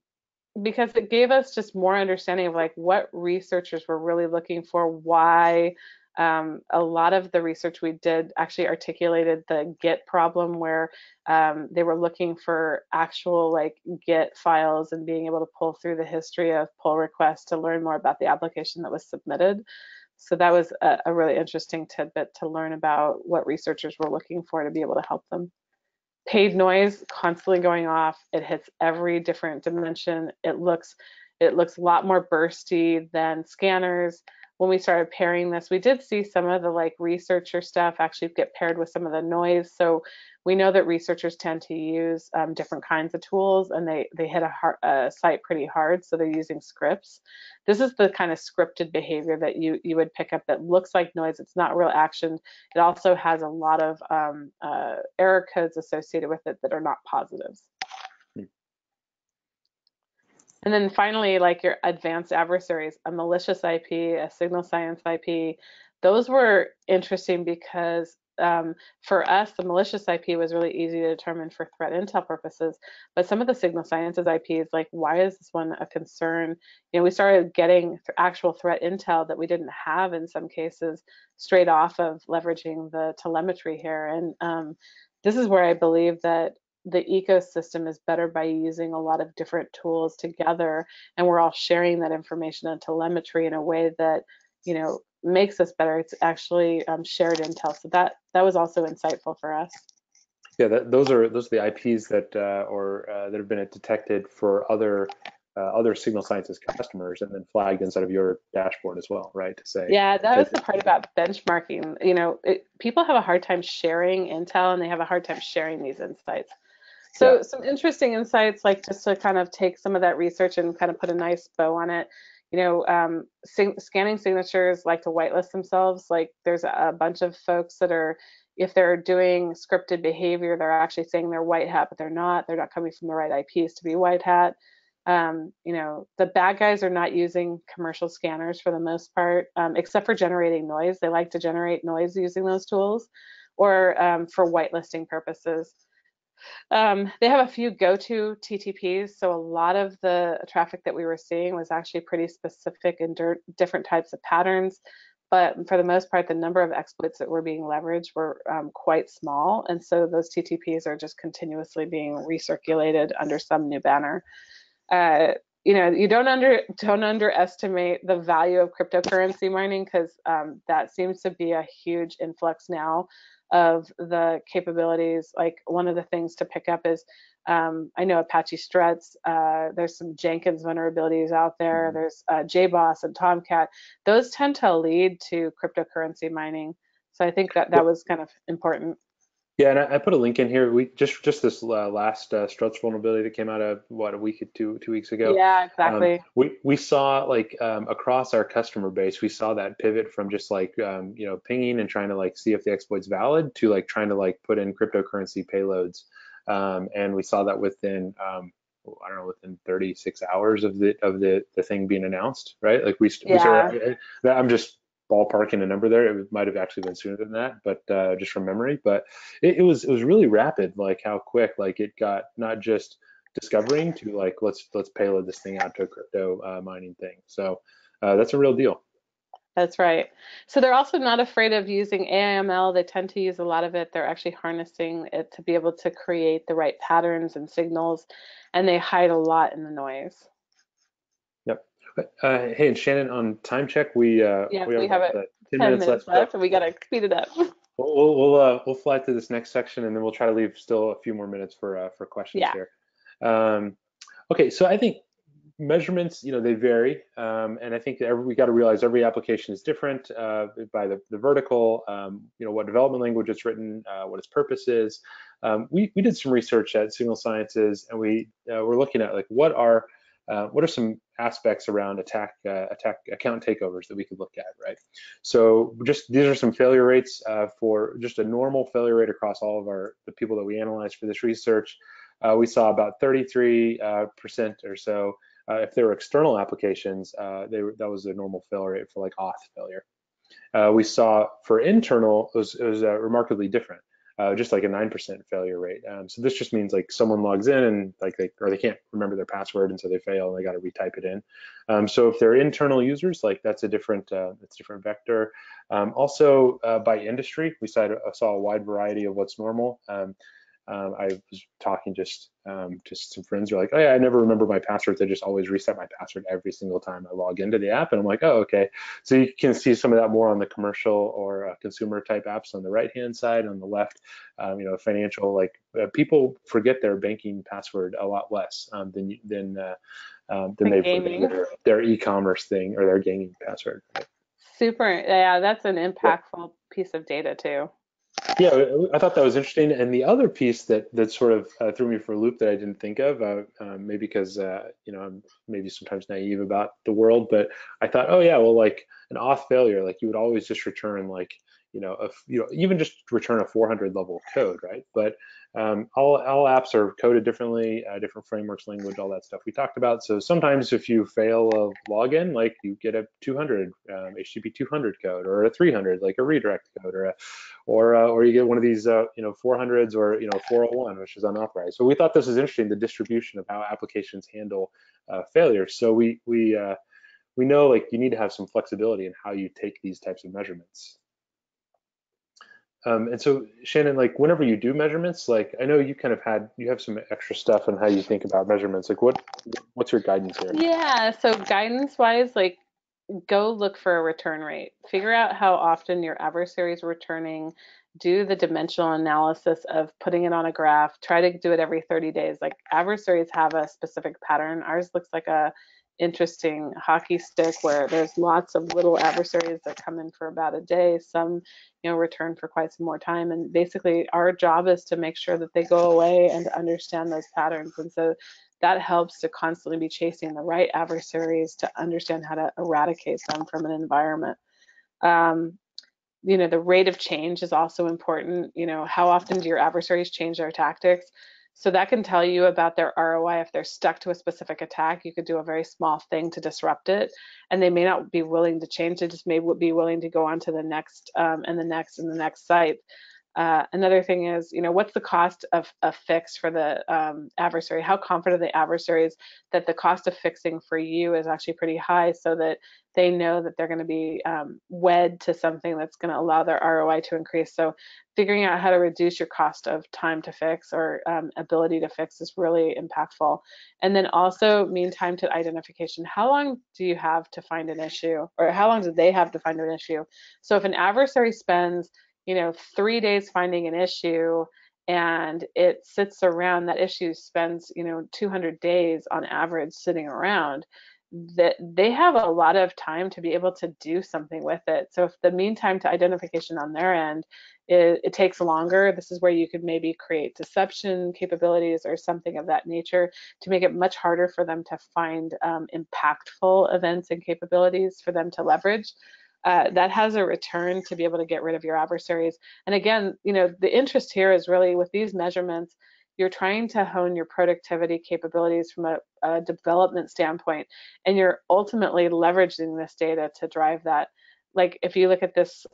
Because it gave us just more understanding of like what researchers were really looking for, why. A lot of the research we did actually articulated the Git problem, where they were looking for actual like Git files and being able to pull through the history of pull requests to learn more about the application that was submitted. So that was a really interesting tidbit to learn about what researchers were looking for to be able to help them. Paid noise constantly going off. It hits every different dimension. It looks a lot more bursty than scanners. When we started pairing this, we did see some of the like researcher stuff actually get paired with some of the noise. So we know that researchers tend to use different kinds of tools, and they hit a site pretty hard. So they're using scripts. This is the kind of scripted behavior that you would pick up that looks like noise. It's not real action. It also has a lot of error codes associated with it that are not positives. And then finally, like your advanced adversaries, a malicious IP, a Signal Science IP, those were interesting because for us, the malicious IP was really easy to determine for threat intel purposes. But some of the Signal Sciences IPs, like why is this one a concern? We started getting actual threat intel that we didn't have in some cases straight off of leveraging the telemetry here. And this is where I believe that the ecosystem is better by using a lot of different tools together, and we're all sharing that information and telemetry in a way that makes us better. It's actually shared intel, so that was also insightful for us. Yeah, those are the IPs that have been detected for other Signal Sciences customers and then flagged inside of your dashboard as well, right? To say, yeah, that was the part about benchmarking. People have a hard time sharing intel, and they have a hard time sharing these insights. So some interesting insights, like just to kind of take some of that research and kind of put a nice bow on it. Scanning signatures like to whitelist themselves. Like there's a bunch of folks that are, if they're doing scripted behavior, they're actually saying they're white hat, but they're not. They're not coming from the right IPs to be white hat. The bad guys are not using commercial scanners for the most part, except for generating noise. They like to generate noise using those tools or for whitelisting purposes. They have a few go-to TTPs, so a lot of the traffic that we were seeing was actually pretty specific in different types of patterns, but for the most part, the number of exploits that were being leveraged were quite small, and so those TTPs are just continuously being recirculated under some new banner. You don't underestimate the value of cryptocurrency mining, because that seems to be a huge influx now. of the capabilities. Like one of the things to pick up is I know Apache Struts, there's some Jenkins vulnerabilities out there, there's JBoss and Tomcat. Those tend to lead to cryptocurrency mining. So I think that that was kind of important. Yeah, and I put a link in here. We just this last Struts vulnerability that came out a week or two weeks ago. Yeah, exactly. We saw like across our customer base, we saw that pivot from just like pinging and trying to like see if the exploit's valid to like trying to like put in cryptocurrency payloads, and we saw that within within 36 hours of the thing being announced, right? Like we started, I'm just ballparking a number there. It might have actually been sooner than that, but just from memory. But it was really rapid, like how quick like it got, not just discovering to like let's payload this thing out to a crypto mining thing. So that's a real deal. That's right. So they're also not afraid of using AIML. They tend to use a lot of it. They're actually harnessing it to be able to create the right patterns and signals, and they hide a lot in the noise. Hey, and Shannon, on time check, we have 10 minutes left, and we gotta speed it up. We'll fly through this next section, and then we'll try to leave still a few more minutes for questions here. Okay, so I think measurements, they vary, and I think we got to realize every application is different by the vertical. What development language it's written, what its purpose is. We did some research at Signal Sciences, and we were looking at like what are some aspects around attack account takeovers that we could look at, right? So just these are some failure rates for just a normal failure rate across all of the people that we analyzed for this research. We saw about 33% or so. If they were external applications, that was a normal failure rate for like auth failure. We saw for internal, it was remarkably different. Just like a 9% failure rate. So this just means like someone logs in and like they can't remember their password, and so they fail and they got to retype it in. So if they're internal users, like that's a different different vector. Also by industry, we saw a wide variety of what's normal. I was talking just some friends who are like, oh yeah, I never remember my passwords. I just always reset my password every single time I log into the app. And I'm like, oh, okay. So you can see some of that more on the commercial or consumer type apps on the right-hand side. On the left, financial, like people forget their banking password a lot less than they forget their e-commerce thing or their gaming password. Right? Super, yeah, that's an impactful piece of data too. Yeah, I thought that was interesting. And the other piece that sort of threw me for a loop that I didn't think of, maybe because I'm maybe sometimes naive about the world, but I thought, oh yeah, well, like an auth failure, like you would always just return like even just return a 400 level code, right? But all apps are coded differently, different frameworks, language, all that stuff we talked about. So sometimes if you fail a login, like you get a 200 HTTP 200 code, or a 300, like a redirect code, or you get one of these 400s, or 401, which is unauthorized. So we thought this was interesting, the distribution of how applications handle failures. So we know like you need to have some flexibility in how you take these types of measurements. And so, Shannon, like whenever you do measurements, like I know you have some extra stuff on how you think about measurements. Like what's your guidance here? Yeah, so guidance-wise, like go look for a return rate. Figure out how often your adversary is returning. Do the dimensional analysis of putting it on a graph. Try to do it every 30 days. Like adversaries have a specific pattern. Ours looks like a interesting hockey stick where there's lots of little adversaries that come in for about a day, some return for quite some more time, and basically our job is to make sure that they go away and to understand those patterns. And so that helps to constantly be chasing the right adversaries to understand how to eradicate them from an environment. The rate of change is also important. How often do your adversaries change their tactics? So that can tell you about their ROI. If they're stuck to a specific attack, you could do a very small thing to disrupt it, and they may not be willing to change. They just may be willing to go on to the next and the next and the next site. Another thing is, what's the cost of a fix for the adversary? How confident are the adversaries that the cost of fixing for you is actually pretty high, so that they know that they're going to be wed to something that's going to allow their ROI to increase. So figuring out how to reduce your cost of time to fix or ability to fix is really impactful. And then also mean time to identification. How long do you have to find an issue, or how long do they have to find an issue? So if an adversary spends you know, 3 days finding an issue, and it sits around, that issue spends, you know, 200 days on average sitting around, that they have a lot of time to be able to do something with it. So if the mean time to identification on their end, it takes longer, this is where you could maybe create deception capabilities or something of that nature to make it much harder for them to find impactful events and capabilities for them to leverage. That has a return to be able to get rid of your adversaries. And again, you know, the interest here is really with these measurements, you're trying to hone your productivity capabilities from a development standpoint, and you're ultimately leveraging this data to drive that. Like if you look at this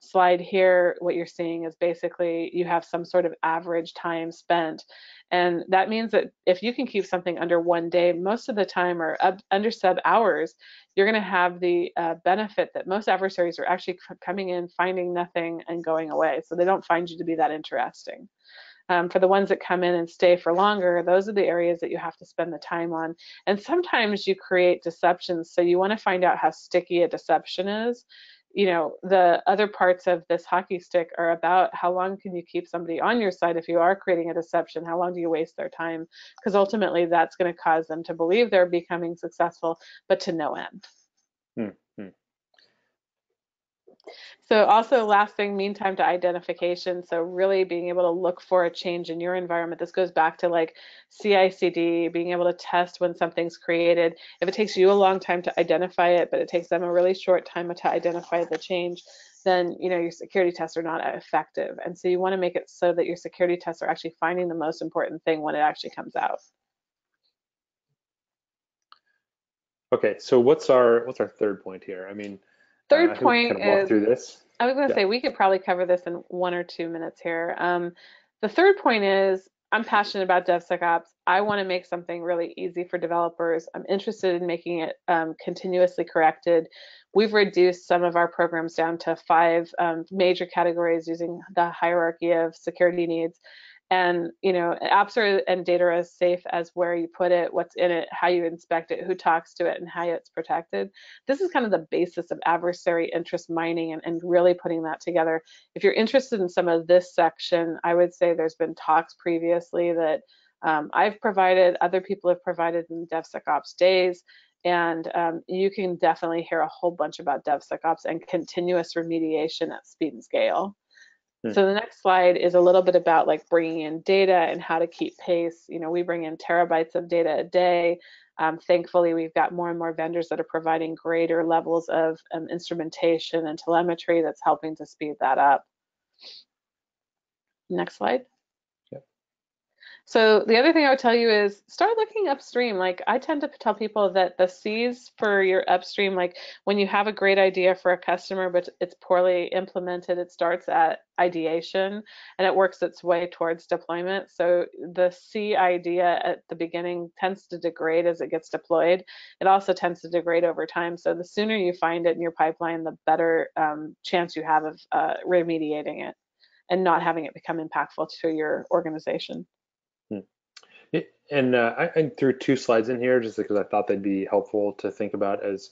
slide here, what you're seeing is basically you have some sort of average time spent. And that means that if you can keep something under 1 day, most of the time, or under sub-hours, you're going to have the benefit that most adversaries are actually coming in, finding nothing, and going away. So they don't find you to be that interesting. For the ones that come in and stay for longer, those are the areas that you have to spend the time on. And sometimes you create deceptions, so you want to find out how sticky a deception is. You know, the other parts of this hockey stick are about how long can you keep somebody on your side if you are creating a deception, how long do you waste their time? Because ultimately that's going to cause them to believe they're becoming successful, but to no end. Mm-hmm. So also last thing, mean time to identification. So really being able to look for a change in your environment. This goes back to like CI/CD, being able to test when something's created. If it takes you a long time to identify it, but it takes them a really short time to identify the change, then you know your security tests are not effective. And so you want to make it so that your security tests are actually finding the most important thing when it actually comes out. Okay, so what's our third point here? I mean, third point is, I was going to say we could probably cover this in 1 or 2 minutes here. The third point is, I'm passionate about DevSecOps. I want to make something really easy for developers. I'm interested in making it continuously corrected. We've reduced some of our programs down to 5 major categories using the hierarchy of security needs. And, you know, apps are, and data are as safe as where you put it, what's in it, how you inspect it, who talks to it, and how it's protected. This is kind of the basis of adversary interest mining and really putting that together. If you're interested in some of this section, I would say there's been talks previously that I've provided, other people have provided in DevSecOps days, and you can definitely hear a whole bunch about DevSecOps and continuous remediation at speed and scale. So the next slide is a little bit about like bringing in data and how to keep pace. You know, we bring in terabytes of data a day. Thankfully, we've got more and more vendors that are providing greater levels of instrumentation and telemetry that's helping to speed that up. Next slide. So the other thing I would tell you is start looking upstream. Like I tend to tell people that the C's for your upstream, like when you have a great idea for a customer, but it's poorly implemented, it starts at ideation and it works its way towards deployment. So the C idea at the beginning tends to degrade as it gets deployed. It also tends to degrade over time. So the sooner you find it in your pipeline, the better chance you have of remediating it and not having it become impactful to your organization. And I threw 2 slides in here just because I thought they'd be helpful to think about as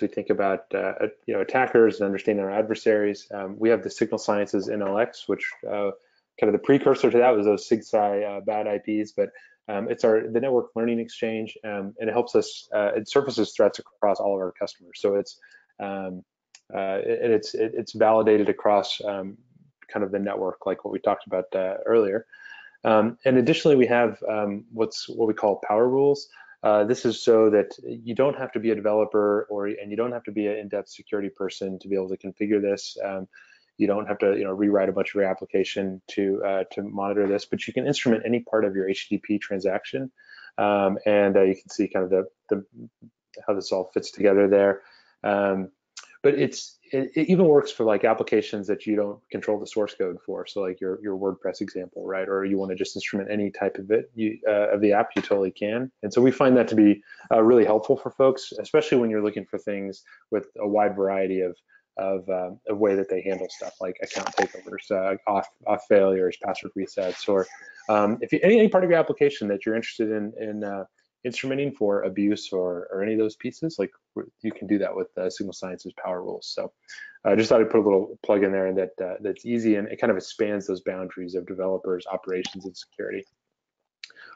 we think about you know, attackers and understanding our adversaries. We have the Signal Sciences NLX, which kind of the precursor to that was those SigSci bad IPs, but it's the network learning exchange, and it helps us. It surfaces threats across all of our customers, so it's it's validated across kind of the network, like what we talked about earlier. And additionally, we have what we call power rules. This is so that you don't have to be a developer and you don't have to be an in-depth security person to be able to configure this. You don't have to, you know, rewrite a bunch of your application to monitor this, but you can instrument any part of your HTTP transaction. You can see kind of how this all fits together there. But it even works for like applications that you don't control the source code for. So like your WordPress example, right? Or you want to just instrument any type of it of the app, you totally can. And so we find that to be really helpful for folks, especially when you're looking for things with a wide variety of way that they handle stuff, like account takeovers, off failures, password resets, or if any part of your application that you're interested in instrumenting for abuse or any of those pieces, like you can do that with Signal Sciences Power Rules. So I just thought I'd put a little plug in there, and that's easy, and it kind of expands those boundaries of developers, operations, and security.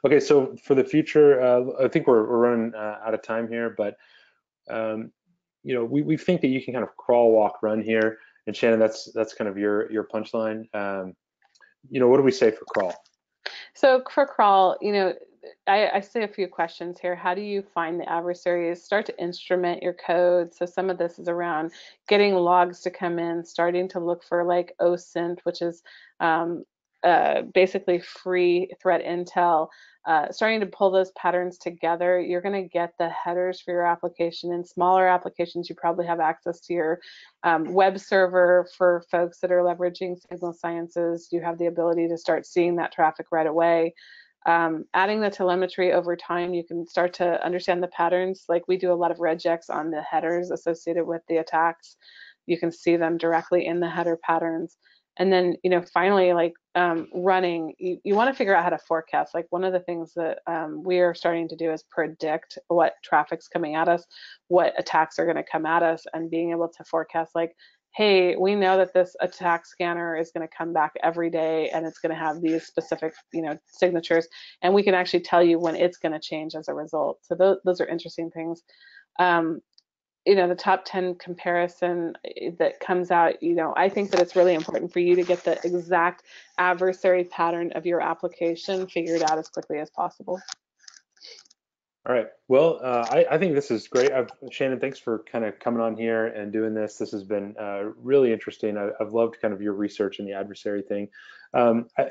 Okay, so for the future, I think we're running out of time here, but you know, we think that you can kind of crawl, walk, run here. And Shannon, that's kind of your punchline. You know, what do we say for crawl? So for crawl, you know, I see a few questions here. How do you find the adversaries? Start to instrument your code. So some of this is around getting logs to come in, starting to look for like OSINT, which is basically free threat intel, starting to pull those patterns together. You're going to get the headers for your application. In smaller applications, you probably have access to your web server. For folks that are leveraging Signal Sciences, you have the ability to start seeing that traffic right away. Adding the telemetry over time, you can start to understand the patterns. Like we do a lot of regex on the headers associated with the attacks. You can see them directly in the header patterns. And then, you know, finally, like running, you want to figure out how to forecast. Like one of the things that we are starting to do is predict what traffic's coming at us, what attacks are going to come at us, and being able to forecast like, hey, we know that this attack scanner is going to come back every day and it's going to have these specific, you know, signatures, and we can actually tell you when it's going to change as a result. So those are interesting things. You know, the top 10 comparison that comes out, you know, I think that it's really important for you to get the exact adversary pattern of your application figured out as quickly as possible. All right. Well, I think this is great. Shannon, thanks for kind of coming on here and doing this. This has been really interesting. I've loved kind of your research in the adversary thing. I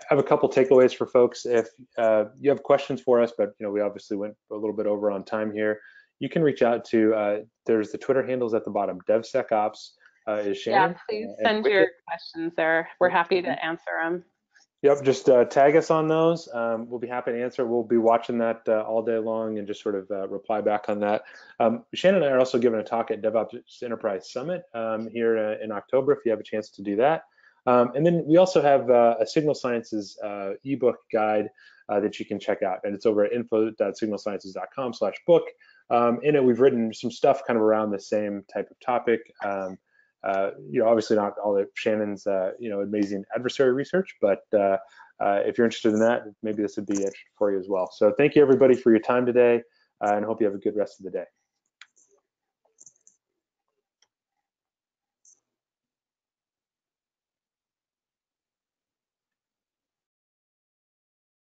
have a couple takeaways for folks. If you have questions for us, but you know, we obviously went a little bit over on time here, you can reach out to, there's the Twitter handles at the bottom. DevSecOps is Shannon. Yeah, please send your questions there. We're happy to answer them. Yep, just tag us on those. We'll be happy to answer. We'll be watching that all day long and just sort of reply back on that. Shannon and I are also giving a talk at DevOps Enterprise Summit here in October, if you have a chance to do that. And then we also have a Signal Sciences ebook guide that you can check out. And it's over at info.signalsciences.com/book. In it, we've written some stuff kind of around the same type of topic. You know, obviously not all of Shannon's, you know, amazing adversary research, but if you're interested in that, maybe this would be it for you as well. So thank you everybody for your time today, and hope you have a good rest of the day.